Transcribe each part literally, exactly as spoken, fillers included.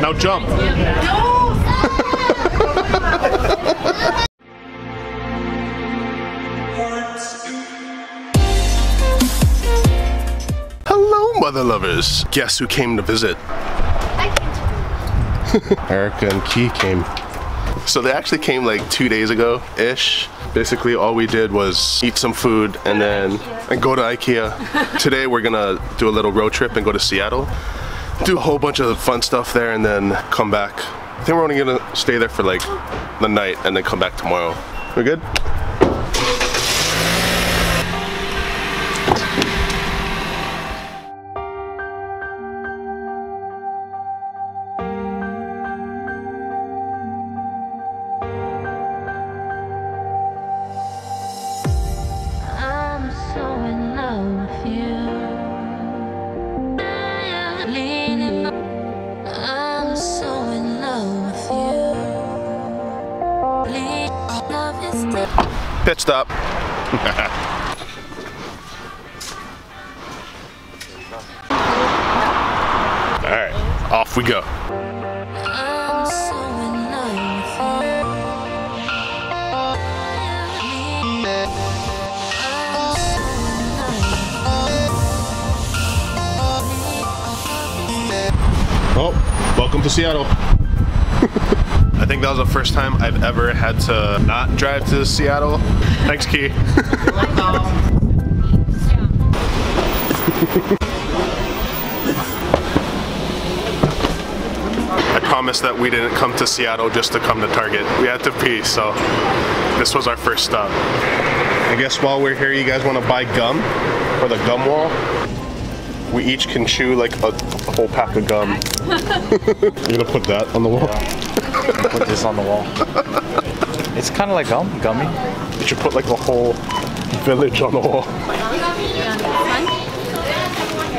Now jump. No! Hello, mother lovers. Guess who came to visit? Erica and Key came. So they actually came like two days ago ish. Basically all we did was eat some food and then and go to Ikea. Today we're gonna do a little road trip and go to Seattle. Do a whole bunch of fun stuff there and then come back. I think we're only gonna stay there for like the night and then come back tomorrow. We're good? Pit stop. Alright, off we go. Oh, welcome to Seattle. I think that was the first time I've ever had to not drive to Seattle. Thanks, Key. I promised that we didn't come to Seattle just to come to Target. We had to pee, so this was our first stop. I guess while we're here, you guys want to buy gum for the gum wall? We each can chew like a whole pack of gum. You're gonna put that on the wall? Yeah. I'm gonna put this on the wall. It's kind of like gum, gummy. You should put like a whole village on the wall.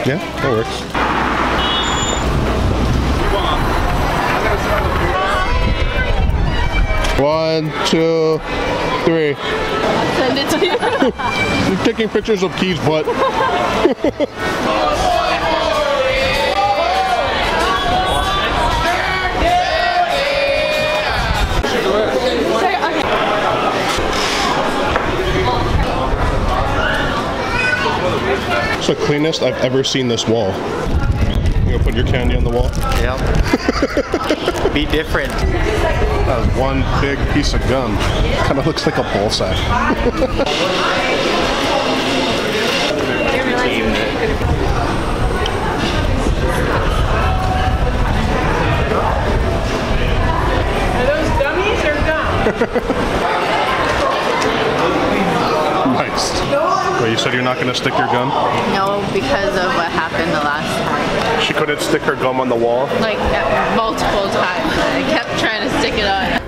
Yeah, that works. One, two, three. I'll send it to you. You're taking pictures of Key's butt. It's the cleanest I've ever seen this wall. You gonna put your candy on the wall? Yeah. Be different. That was one big piece of gum. Kind of looks like a ball sack. Are those gummies or gum? Nice. Wait, you said you're not gonna stick your gum? No, because of what happened the last time. She couldn't stick her gum on the wall? Like multiple times. I kept trying to stick it on.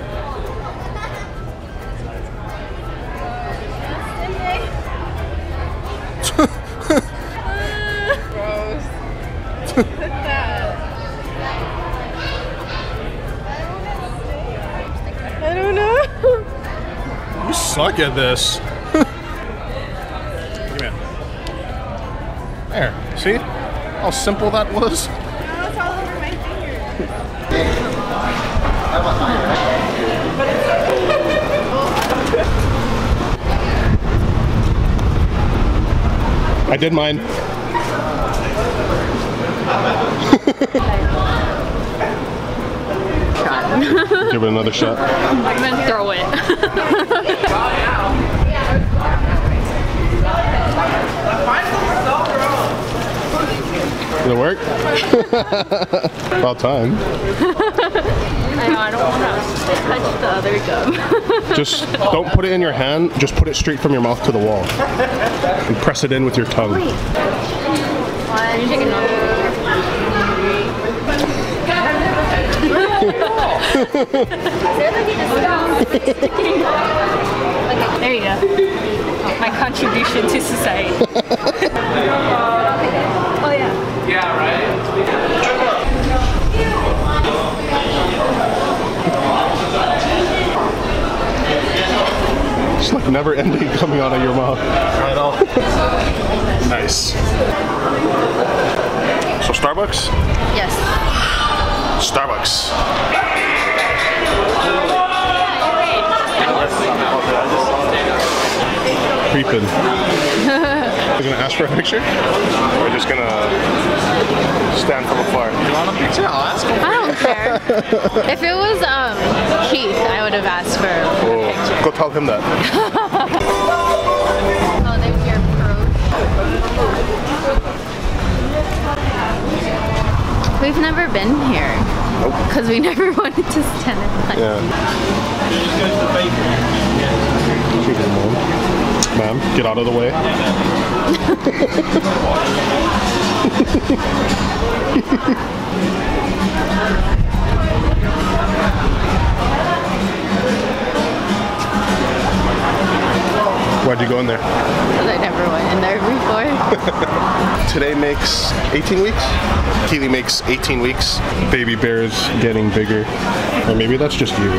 I don't know. You suck at this. Come here. There. See how simple that was? Now it's all over my fingers. I did mine. Give it another shot. I'm gonna throw it. Did it work? About time. I know, I don't want to touch the other gum. Just don't put it in your hand, just put it straight from your mouth to the wall. And press it in with your tongue. Wait. One, two. Okay, there you go. My contribution to society. Oh yeah. Yeah, right? It's like never ending coming out of your mouth. Right off. Nice. So Starbucks? Yes. Starbucks. Creeping. Are you gonna ask for a picture? We're just gonna stand from afar. Do you want a picture? I'll ask him. I don't care. If it was um Keith, I would have asked for a picture. Go tell him that. We've never been here. Nope. Because we never wanted to stand in line. Yeah. Ma'am, get out of the way. Why'd you go in there? Because I never went in there before. Today makes eighteen weeks? Keeley makes eighteen weeks. Baby bear's getting bigger. Or maybe that's just you.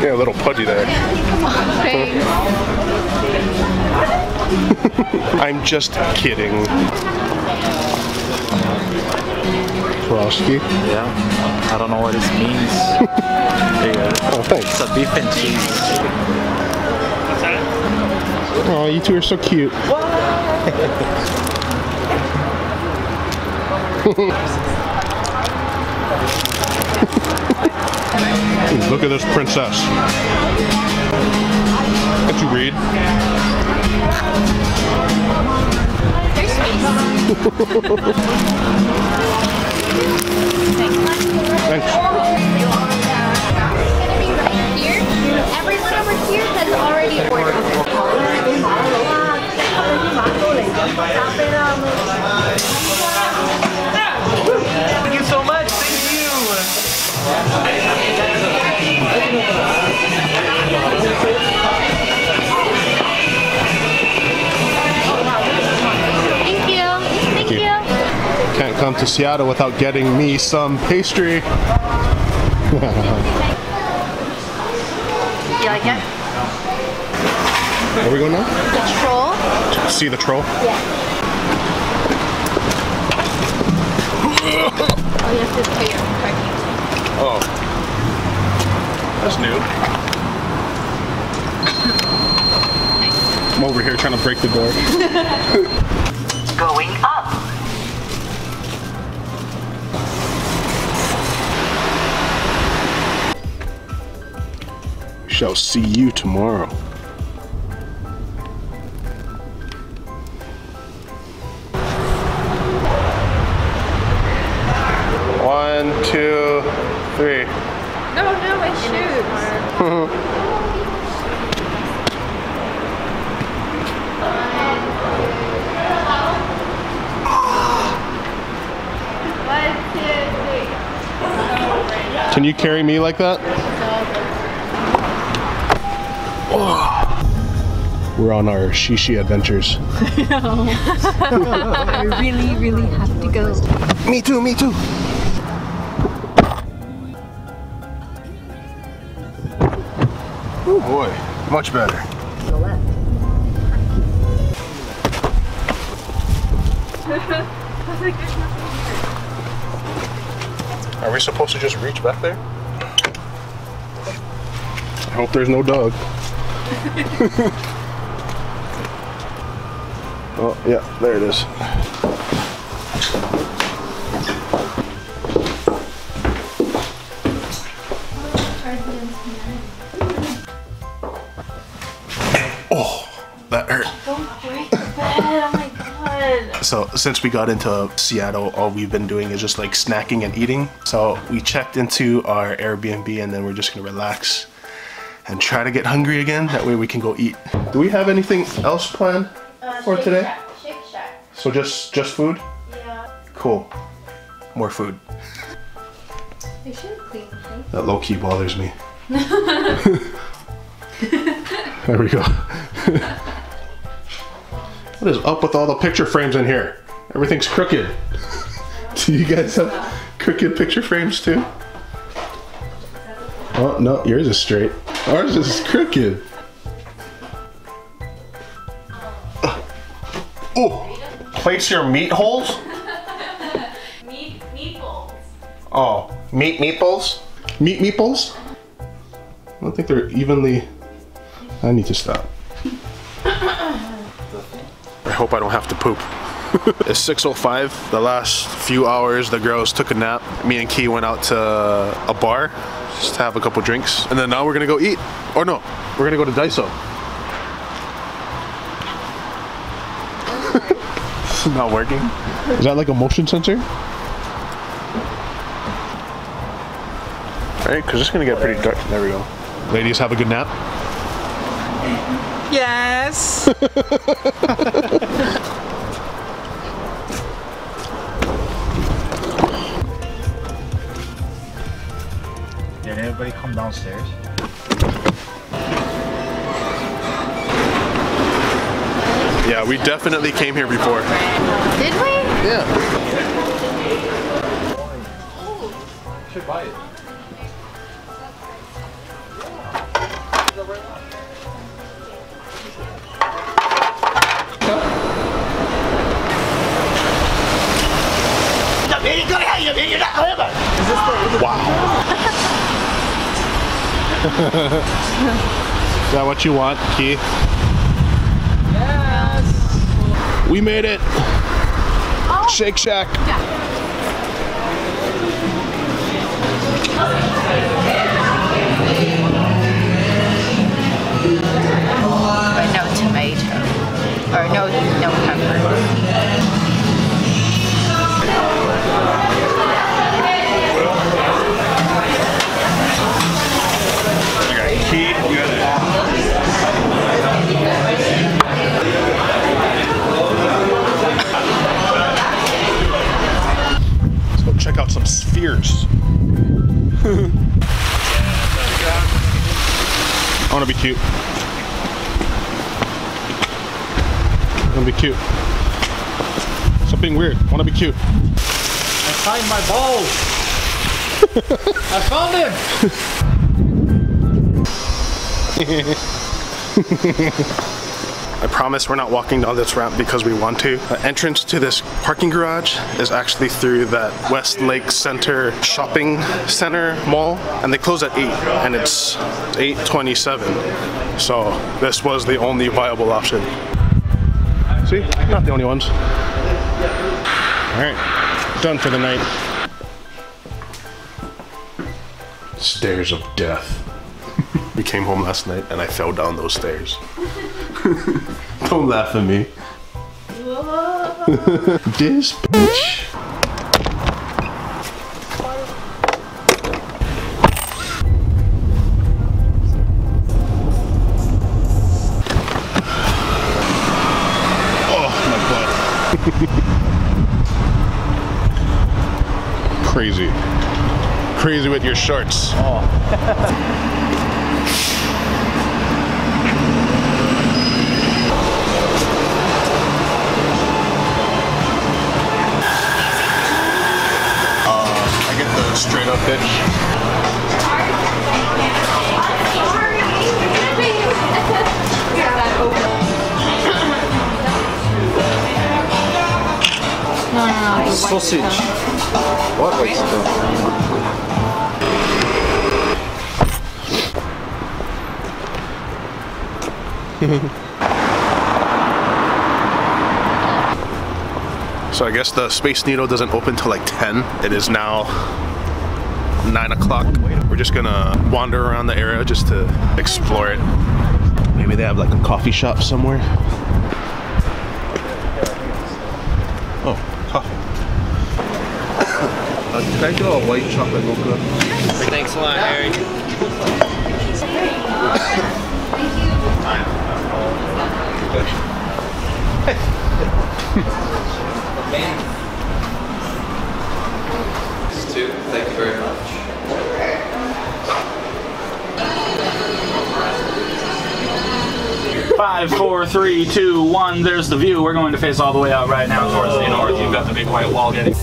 Yeah, a little pudgy there. Oh, thanks. I'm just kidding. Piroshky? Yeah. I don't know what this means. There you go. Oh, thanks. It's a beef and cheese. Oh, you two are so cute. Look at this princess. Can't you read? Thanks. Here, everyone over here has already ordered. Thank you so much, thank you! Thank you, thank you! Can't come to Seattle without getting me some pastry! You like it? Where we going now? The troll? See the troll? Yeah. Oh, you have to pay your parking. Oh. That's new. Nice. I'm over here trying to break the door. Going up. We shall see you tomorrow. One, two, three. No, no, my shoes. Can you carry me like that? Oh. We're on our shishi adventures. I really, really have to go. Me too, me too. Boy, much better. To the left. Are we supposed to just reach back there? I hope there's no dog. Oh, yeah, there it is. So since we got into Seattle, all we've been doing is just like snacking and eating. So we checked into our Airbnb and then we're just gonna relax and try to get hungry again. That way we can go eat. Do we have anything else planned uh, for Shake today? Shack. Shake Shack. So just, just food? Yeah. Cool. More food. They should clean things. That low-key bothers me. There we go. What is up with all the picture frames in here? Everything's crooked. Do you guys have crooked picture frames too? Oh, no, yours is straight. Ours is crooked. Oh, place your meat holes? Meat, meat holes. Oh, meat meatballs? Meat meatballs? I don't think they're evenly... I need to stop. I hope I don't have to poop. It's six oh five. The last few hours the girls took a nap. Me and Key went out to a bar just to have a couple drinks. And then now we're gonna go eat. Or no, we're gonna go to Daiso. It's not working. Is that like a motion sensor? Alright, because it's gonna get pretty dark. There we go. Ladies, have a good nap. Yes. Did everybody come downstairs? Yeah, we definitely came here before. Did we? Yeah. Oh. Should buy it. Wow. Is that what you want, Keith? Yes. We made it. Oh. Shake Shack. Yeah. Or no tomato. Or no no pepper. Check out some spheres. I wanna be cute. I wanna be cute. Something weird. I wanna be cute. I find my balls. I found him. I promise we're not walking down this ramp because we want to. The entrance to this parking garage is actually through that Westlake Center shopping center mall, and they close at eight, and it's eight twenty-seven. So this was the only viable option. See, not the only ones. All right, done for the night. Stairs of death. We came home last night and I fell down those stairs. Don't laugh at me. This bitch. Oh, my butt. Crazy. Crazy with your shorts. Oh. Straight up, bitch. No, no, no. Sausage. What? Wait. So I guess the Space Needle doesn't open till like ten. It is now nine o'clock. We're just gonna wander around the area just to explore it. Maybe they have like a coffee shop somewhere. Oh, coffee. Uh, can I get a white chocolate mocha? Thanks a lot, Aaron. Thank you. Too. Thank you very much. Five, four, three, two, one. There's the view. We're going to face all the way out right now towards the north. You've got the big white wall getting.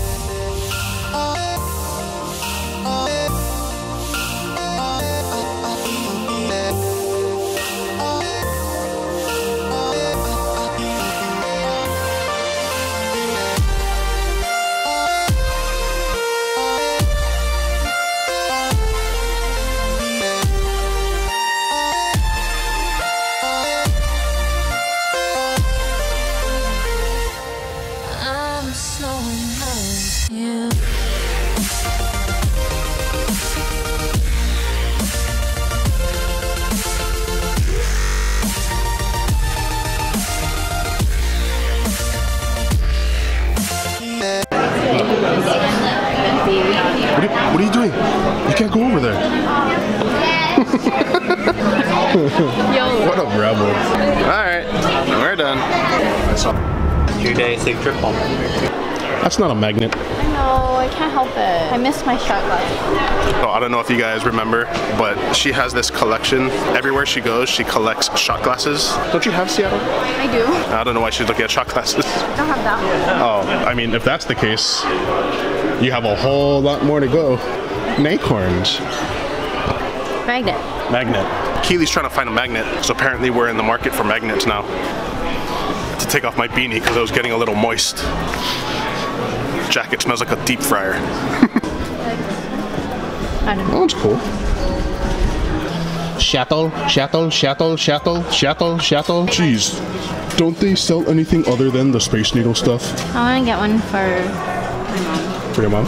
you. What are, you, what are you doing? You can't go over there. What a rebel. Alright, we're done. That's all. Your day, safe trip home. That's not a magnet. I know, I can't help it. I missed my shot glasses. So I don't know if you guys remember, but she has this collection. Everywhere she goes, she collects shot glasses. Don't you have Seattle? I do. I don't know why she's looking at shot glasses. I don't have that one. Oh, I mean, if that's the case, you have a whole lot more to go. Acorns. Magnet. Magnet. Keeley's trying to find a magnet, so apparently we're in the market for magnets now. I have to take off my beanie because I was getting a little moist. Jacket smells like a deep fryer. I don't know. Oh, it's cool. Shuttle, shuttle, shuttle, shuttle, shuttle, shuttle. Jeez, don't they sell anything other than the Space Needle stuff? I want to get one for... For your mom?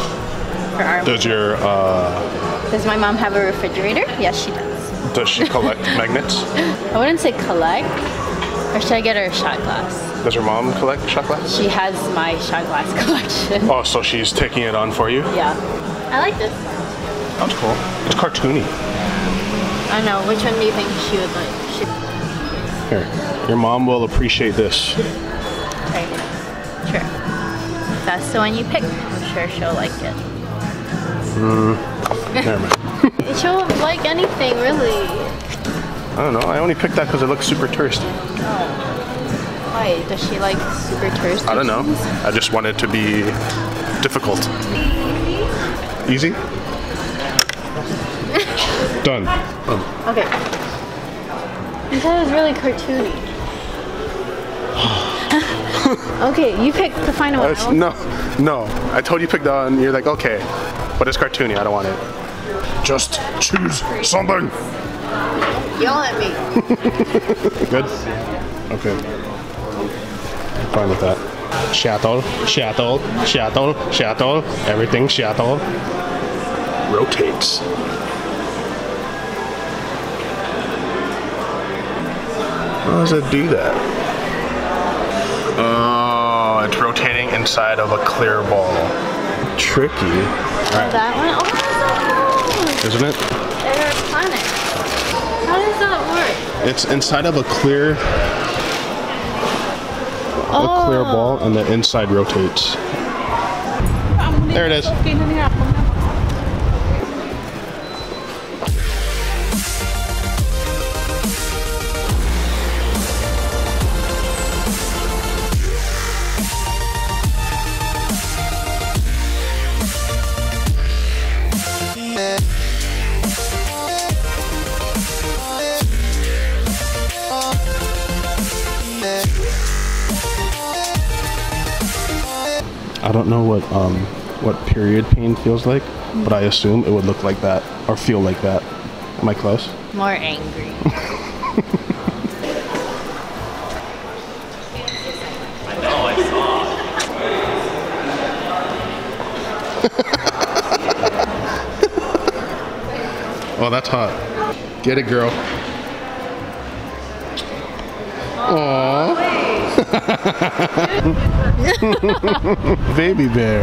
For our does mom. your uh Does my mom have a refrigerator? Yes, she does. Does she collect magnets? I wouldn't say collect. Or should I get her a shot glass? Does her mom collect shot glass? She has my shot glass collection. Oh, so she's taking it on for you? Yeah. I like this one. That's cool. It's cartoony. I know. Which one do you think she would like? She... Here. Your mom will appreciate this. Okay. Sure. If that's the one you pick. Sure, she'll like it. Mm, never mind. She'll like anything, really. I don't know. I only picked that because it looks super touristy. Oh. Why? Does she like super touristy? I don't know. Things? I just want it to be difficult. Easy? Done. Oh. Okay. I thought it was really cartoony. Okay, you picked the final one. Uh, no, no. I told you picked that one. You're like, okay, but it's cartoony. I don't want it. Just choose something. Yell at me. Good? Okay. I'm fine with that. Shuttle, shuttle, shuttle, shuttle. Everything shuttle. Rotates. How does it do that? Oh, it's rotating inside of a clear ball. Tricky. All right. That one? Oh! Isn't it? They're a planet. How does that work? It's inside of a clear, oh. a clear ball, and the inside rotates. There it is. I don't know what um, what period pain feels like, mm-hmm. but I assume it would look like that or feel like that. Am I close? More angry. I know, I saw. Oh, that's hot. Get it, girl. Aww. Aww. Baby bear.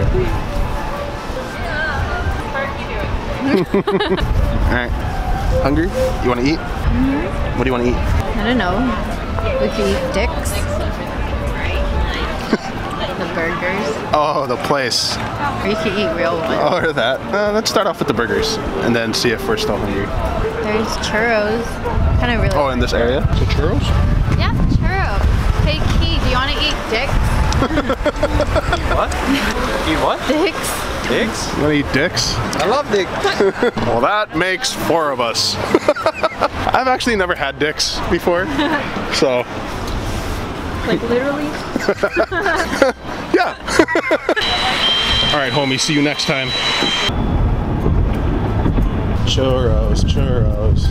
Alright. Hungry? You want to eat? Mm-hmm. What do you want to eat? I don't know. We could eat Dick's. The burgers. Oh, the place. Or you could eat real ones. Oh, or that. Uh, let's start off with the burgers and then see if we're still hungry. There's churros. Kind of really. Oh, in this area? So churros? Yeah, churros. Hey, Key, do you want to eat Dick's? What? Eat what? Dick's. Dick's? You want to eat Dick's? I love Dick's. Well, that makes four of us. I've actually never had Dick's before, so. Like, literally? Yeah. All right, homie, see you next time. Churros, churros.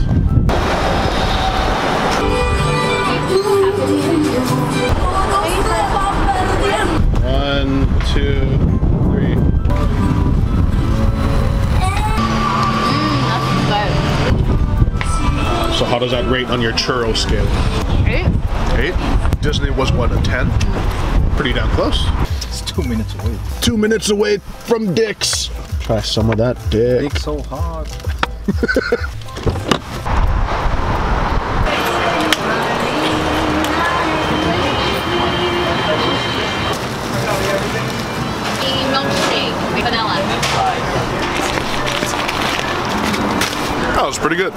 One, two, three. So how does that rate on your churro scale? Eight. Eight? Disney was what, a ten? Pretty damn close. It's two minutes away. Two minutes away from Dick's. Try some of that Dick. Dick's so hard. That was pretty good.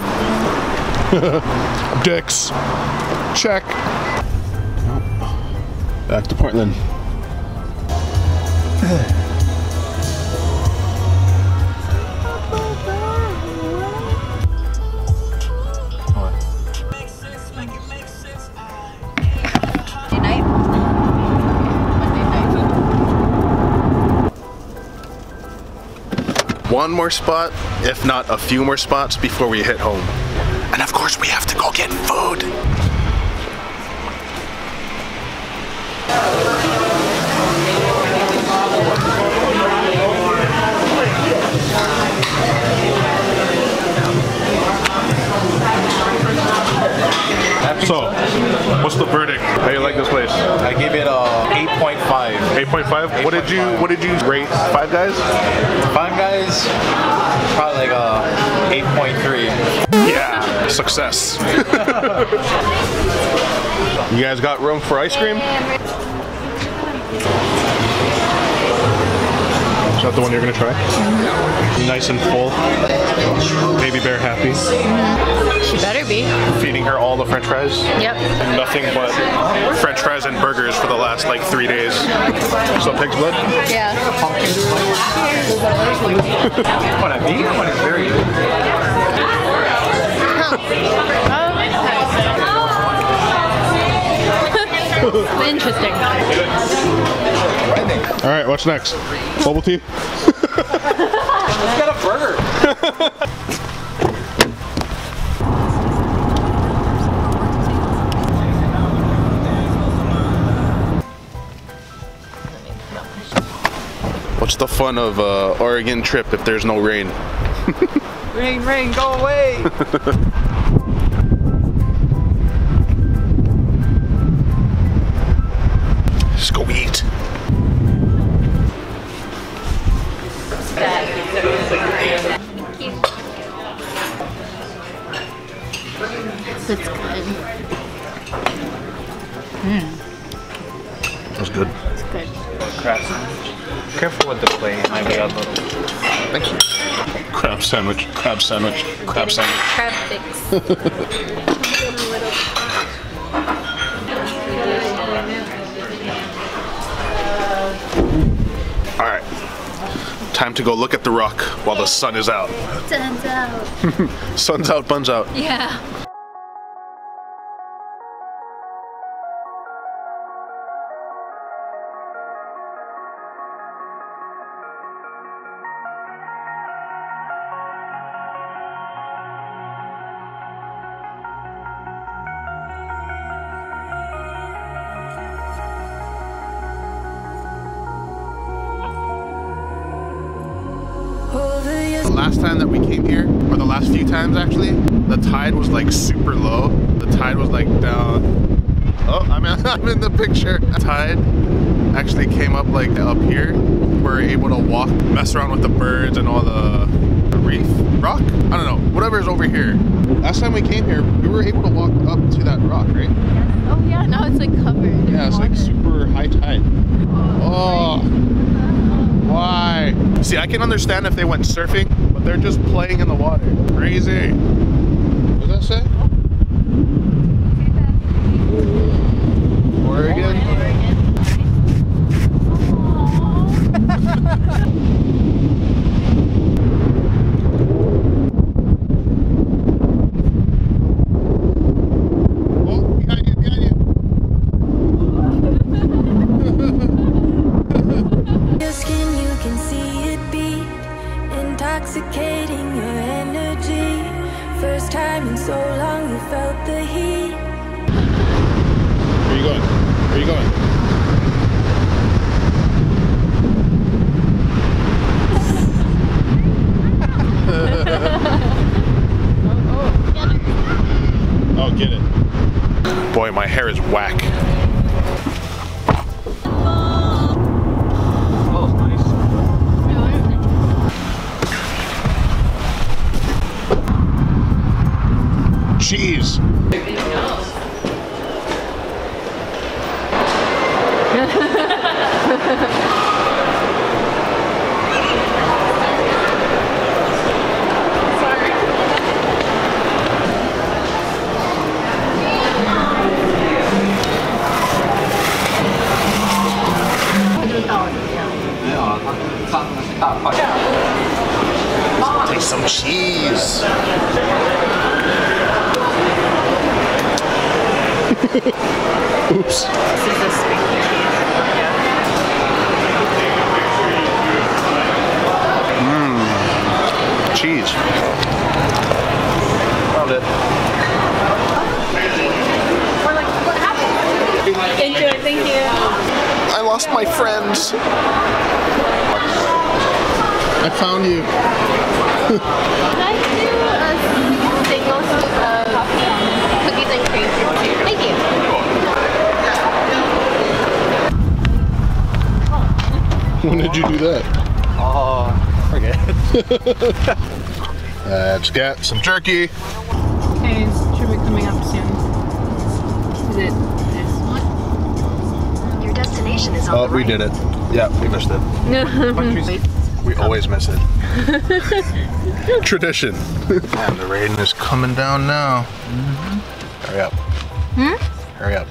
Dick's. Check. Back to Portland. One more spot, if not a few more spots, before we hit home. And of course we have to go get food. So, what's the verdict? How do you like this place? I give it a eight point five. eight point five? What did you What did you rate Five Guys? Five Guys, probably like a eight point three. Yeah, success. You guys got room for ice cream? Is that the one you're gonna try? Mm-hmm. Nice and full. Baby bear happy. Mm-hmm. She better be. Feeding her all the French fries? Yep. Nothing but French fries and burgers for the last like three days. So pig's blood? Yeah. What I mean? What is very good. Interesting. All right, what's next? Bubble tea? It's got a burger. What's the fun of uh, Oregon trip if there's no rain? Rain, rain, go away! Let's go eat. That's good. Mm. That's good. That's good. Crab sandwich. Careful with the plate. It might be a little. Thank you. Crab sandwich. Crab sandwich. Crab sandwich. Crab fix. All right. Time to go look at the rock while the sun is out. Sun's out. Sun's out. Bun's out. Yeah. Last time that we came here, or the last few times actually, the tide was like super low. The tide was like down. Oh, I'm in, I'm in the picture. The tide actually came up like up here. We were able to walk, mess around with the birds and all the, the reef rock. I don't know, whatever's over here. Last time we came here, we were able to walk up to that rock, right? Yeah. Oh yeah, now it's like covered. Yeah, it's water. Like super high tide. Oh, why? See, I can understand if they went surfing. They're just playing in the water. Crazy. What does that say? Oregon? Oregon. Oh, behind you, behind you. Your skin, you can see it beat. Intoxicating your energy. First time in so long you felt the heat. Where are you going? Where are you going? Oh, oh. tire is whack. Cheese. Take some cheese. Oops. Mmm. Cheese. Found it. We're like, what happened? Enjoy, thank you. I lost my friends. I found you. Can I do a single scoop of cookies and cream? Thank you. When did you do that? Oh, uh, forget. Let's get some turkey. Okay, is Truby coming up soon? Is it this one? Your destination is on oh, the right. Oh, we did it. Yeah, we missed it. We always miss it. Tradition. And the rain is coming down now. Mm-hmm. Hurry up. Hmm? Hurry up.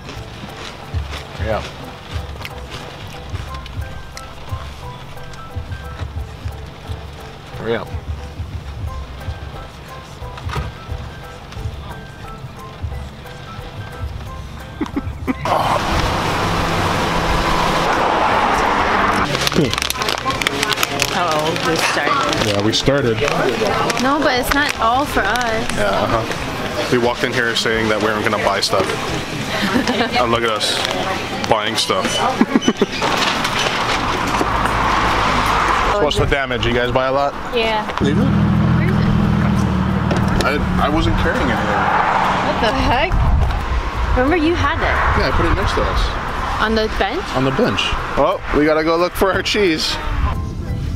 Hurry up. Hurry up. We started. Yeah, we started. No, but it's not all for us. Yeah, uh-huh. We walked in here saying that we weren't gonna buy stuff. And look at us, buying stuff. What's the damage? You guys buy a lot? Yeah. Did you? Where is it? I, I wasn't carrying anything. What the heck? Remember you had it. Yeah, I put it next to us. On the bench? On the bench. Oh, we gotta go look for our cheese.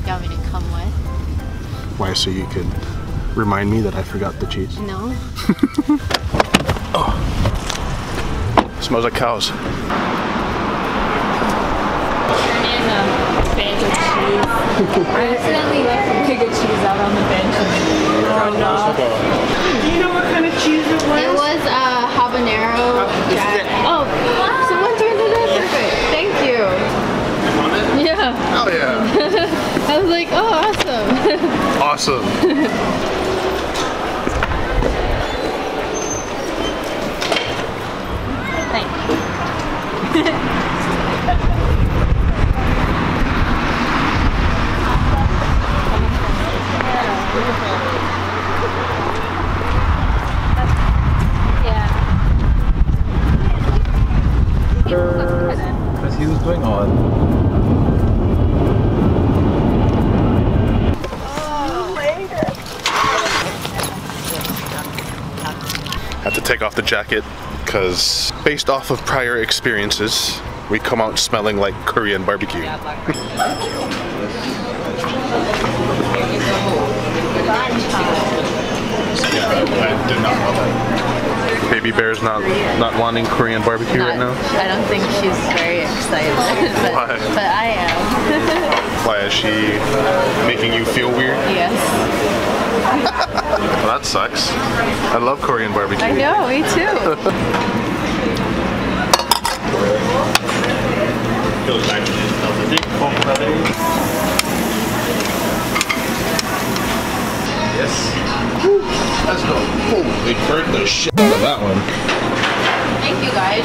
You want me to come with? Why, so you could remind me that I forgot the cheese? No. Oh. Smells like cows. Turn in a bag of cheese. I accidentally left a pig of cheese out on the bench and thrown off. Do you know what kind of cheese it was? It was a uh, habanero jack. Oh, wow. Someone turned it in. Perfect. Thank you. You want it? Yeah. Oh, yeah. I was like, oh, awesome. Awesome. Thank you. Yeah. Was he was going on? Have to take off the jacket because based off of prior experiences, we come out smelling like curry and barbecue. Yeah, I did not want that. Baby Bear's not not wanting Korean barbecue not, right now? I don't think she's very excited. But, why? But I am. Why, is she making you feel weird? Yes. Well, that sucks. I love Korean barbecue. I know, me too. Yes. That's the holy bird the shit out of that one. Thank you guys.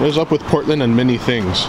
What is up with Portland and many things?